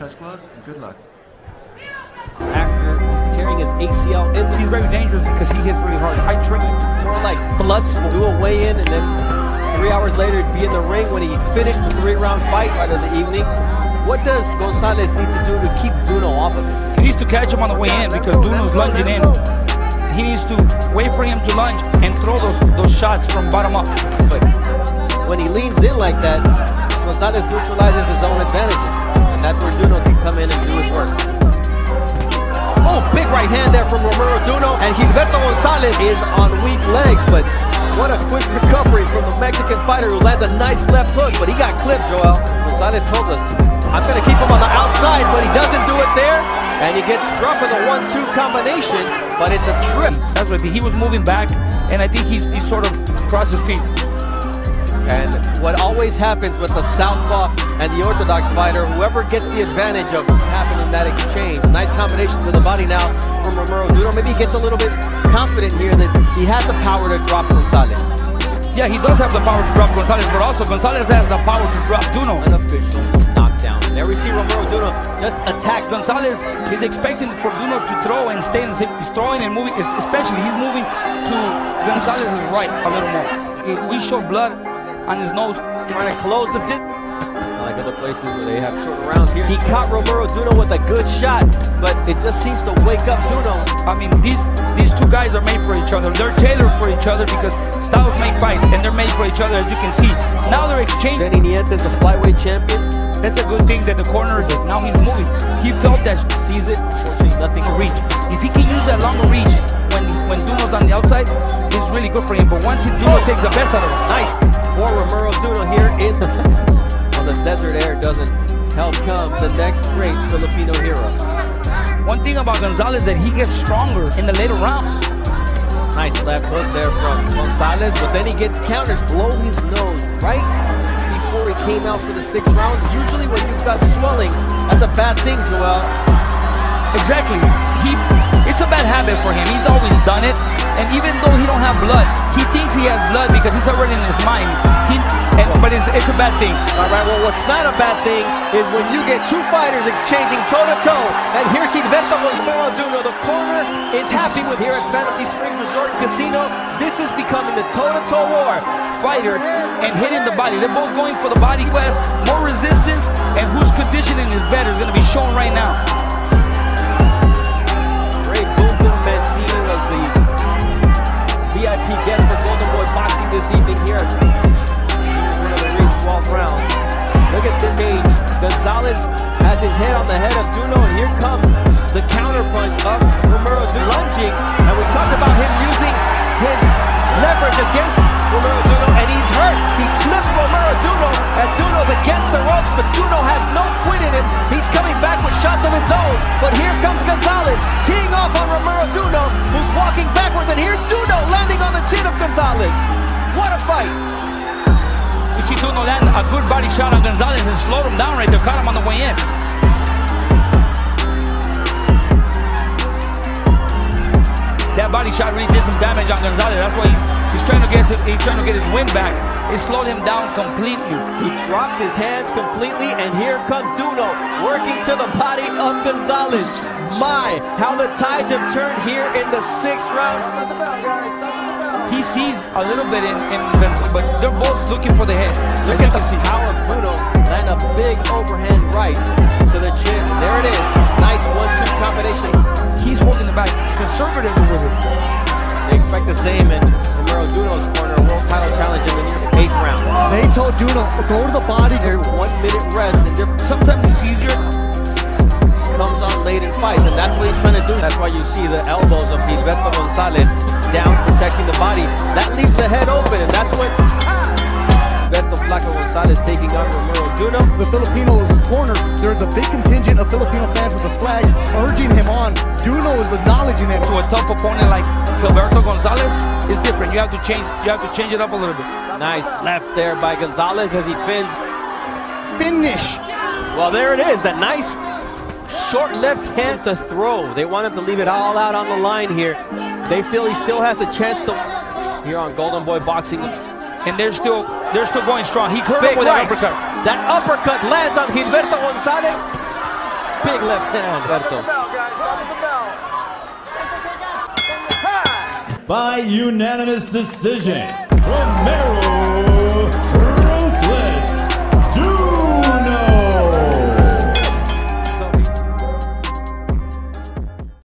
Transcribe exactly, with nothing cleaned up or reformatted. Touch gloves and good luck. After tearing his A C L, and he's very dangerous because he hits really hard. High training, more like blood sport. Do a weigh in, and then three hours later, he'd be in the ring when he finished the three-round fight by the evening. What does Gonzalez need to do to keep Duno off of him? He needs to catch him on the way in because Duno's lunging in. He needs to wait for him to lunge and throw those, those shots from bottom up. But when he leans in like that, Gonzalez neutralizes his own advantages. And that's where Duno can come in and do his work. Oh, big right hand there from Romero Duno. And Gilberto Gonzalez is on weak legs, but what a quick recovery from the Mexican fighter who lands a nice left hook, but he got clipped, Joel. Gonzalez told us, I'm going to keep him on the outside, but he doesn't do it there. And he gets struck with a one two combination, but it's a trip. That's right, he was moving back, and I think he, he sort of crossed his feet. And what always happens with the southpaw and the orthodox fighter, whoever gets the advantage of what's happened in that exchange. Nice combination to the body now from Romero Duno. Maybe he gets a little bit confident here that he has the power to drop Gonzalez. Yeah, he does have the power to drop Gonzalez, but also Gonzalez has the power to drop Duno. An official knockdown. There we see Romero Duno just attack. Gonzalez is expecting for Duno to throw and stay and he's throwing and moving, especially he's moving to Gonzalez's right a little more. We show blood on his nose, trying to close the distance. Like other places where they have short rounds here. He caught Romero Duno with a good shot, but it just seems to wake up Duno. I mean, these these two guys are made for each other. They're tailored for each other because styles make fights, and they're made for each other, as you can see. Now they're exchanging. Danny Nietes, the flyweight champion. That's a good thing that the corner did. Now he's moving. He felt that, sees it, nothing to reach. If he can use that longer reach when, when Duno's on the outside, it's really good for him. But once he Duno takes the best out of it, nice. More Romero Duno here in the, well, the desert air doesn't help come the next great Filipino hero. One thing about Gonzalez that he gets stronger in the later round. Nice left hook there from Gonzalez, but then he gets countered, blow his nose right before he came out for the sixth round. Usually when you've got swelling, that's a bad thing, Joel. Exactly. He, it's a bad habit for him. He's always done it. And even though he don't have blood, he thinks he has blood because he's already in his mind. He, and, but it's, it's a bad thing. All right, well, what's not a bad thing is when you get two fighters exchanging toe-to-toe. And here's Gilberto Gonzalez Duno. The corner is happy with here at Fantasy Springs Resort and Casino. This is becoming the toe-to-toe war. Fighter and hitting the body. They're both going for the body quest. More resistance, and whose conditioning is better is going to be shown right now. Great Golden Boy was the V I P guest for Golden Boy Boxing this evening here. One of the reasons, twelfth round. Look at this age. Gonzalez has his head on the head of Duno, and here comes the counterpunch of Romero Duno. Lunging, and we talked about him using his leverage against Romero Duno, and he's hurt. He clipped Romero Duno, and Duno's against the ropes, but Duno has no quit in him. He's coming back with shots of his own, but here comes Gonzalez, teeing off on Romero Duno, who's walking backwards, and here's Duno landing on the chin of Gonzalez. What a fight. You see Duno land a good body shot on Gonzalez and slowed him down right there, caught him on the way in. That body shot really did some damage on Gonzalez. That's why he's, he's, trying to get his, he's trying to get his win back. It slowed him down completely. He dropped his hands completely, and here comes Duno working to the body of Gonzalez. My, how the tides have turned here in the sixth round. He sees a little bit in, in Gonzalez, but they're both looking for the head. Look at the power of Duno and a big overhand right to the chin. There it is. Nice one two combination. He's holding the back, conservative with it. They expect the same in Romero Duno's corner, a world title challenge in the eighth round. They told Duno, go to the body. There's one minute rest, and sometimes it's easier. Comes on late and fights, and that's what he's trying to do. That's why you see the elbows of Gilberto Gonzalez down, protecting the body. That leaves the head open, and that's what Gilberto Flaco Gonzalez taking on Romero Duno. The Filipino is a corner. There's a big contingent of Filipino fans with a flag urging him on. Duno is acknowledging him. To a tough opponent like Gilberto Gonzalez is different. You have to change. You have to change it up a little bit. Nice left there by Gonzalez as he fins. Finish. Well, there it is. That nice short left hand to throw. They want him to leave it all out on the line here. They feel he still has a chance to here on Golden Boy Boxing, and they're still they're still going strong. He curved with right. That uppercut. That uppercut lands on Gilberto Gonzalez. Big left hand, Gilberto. By unanimous decision,